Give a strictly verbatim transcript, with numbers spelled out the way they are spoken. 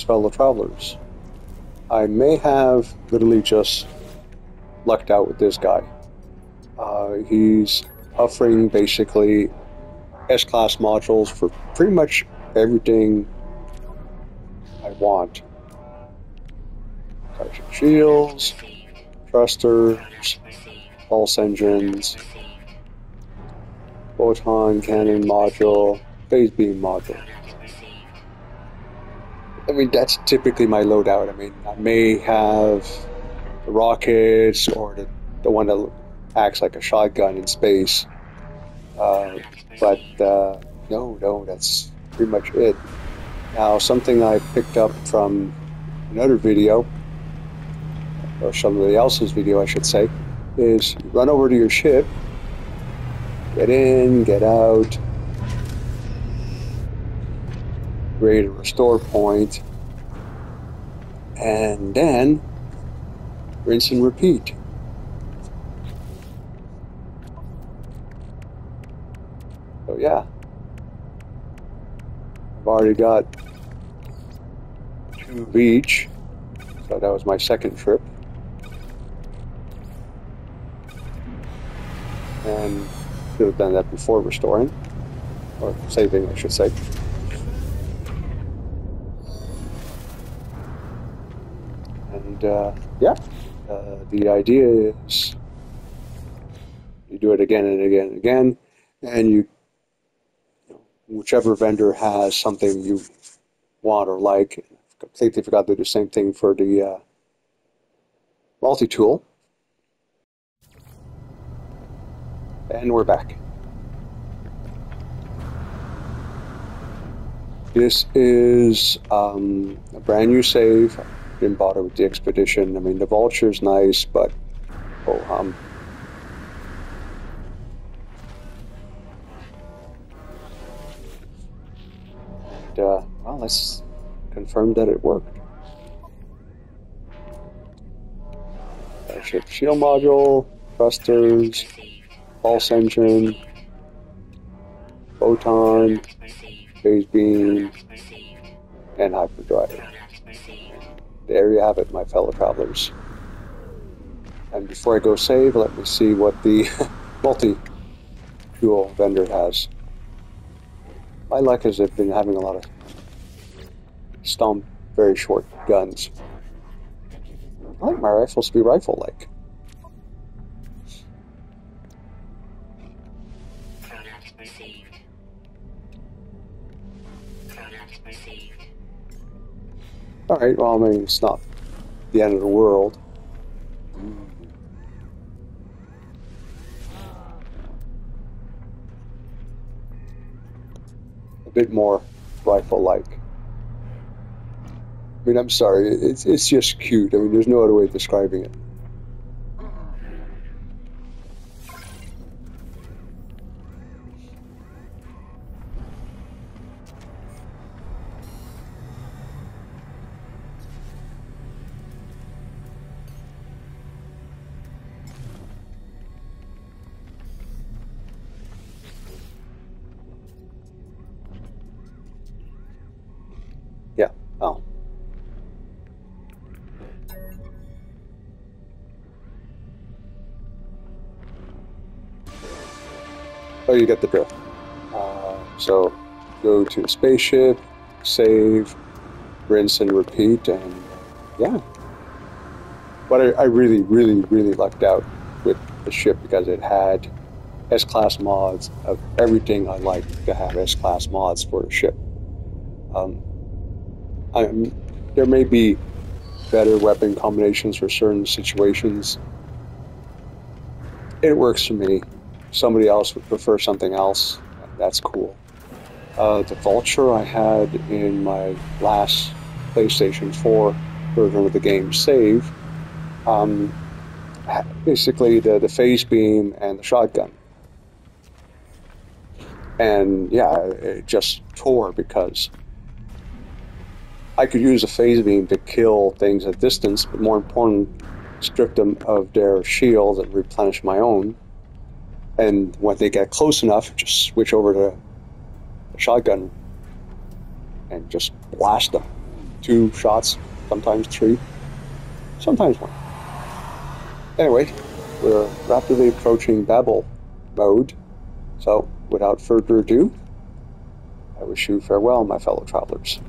his fellow travelers. I may have literally just lucked out with this guy. Uh, he's offering basically S class modules for pretty much everything I want. Charge shields, thrusters, pulse engines, photon cannon module, phase beam module. I mean, that's typically my loadout. I mean, I may have the rockets or the, the one that acts like a shotgun in space. Uh, but uh, no, no, that's pretty much it. Now, something I picked up from another video, or somebody else's video I should say, is run over to your ship, get in, get out, create a restore point, and then rinse and repeat. So yeah, I've already got two of each, so that was my second trip. And could have done that before restoring, or saving I should say. And uh, yeah, uh, the idea is you do it again and again and again, and you, whichever vendor has something you want or like. I completely forgot to do the same thing for the uh, multi-tool. And we're back. This is um, a brand new save. I didn't bother with the expedition. I mean, the vulture's nice, but oh hum. And, uh, well, let's confirm that it worked. Starship shield module, thrusters, pulse engine, photon, phase beam, and hyperdrive. There you have it, my fellow travelers. And before I go save, let me see what the multi-fuel vendor has. My luck is I've been having a lot of stomp, very short guns. I like my rifles to be rifle-like. Alright, well, I mean, it's not the end of the world. A bit more rifle-like. I mean, I'm sorry, it's, it's just cute. I mean, there's no other way of describing it. Oh, you get the drift. Uh, so go to spaceship, save, rinse and repeat, and yeah. But I, I really, really, really lucked out with the ship because it had S class mods of everything I like to have S class mods for a ship. Um, I, there may be better weapon combinations for certain situations. It works for me. Somebody else would prefer something else. That's cool. Uh, the Vulture I had in my last PlayStation four version of the game save. Um, basically the, the phase beam and the shotgun. And yeah, it just tore because I could use a phase beam to kill things at distance, but more important, strip them of their shield and replenish my own. And when they get close enough, just switch over to a shotgun and just blast them. two shots, sometimes three, sometimes one. Anyway, we're rapidly approaching Babel mode, so without further ado, I wish you farewell, my fellow travelers.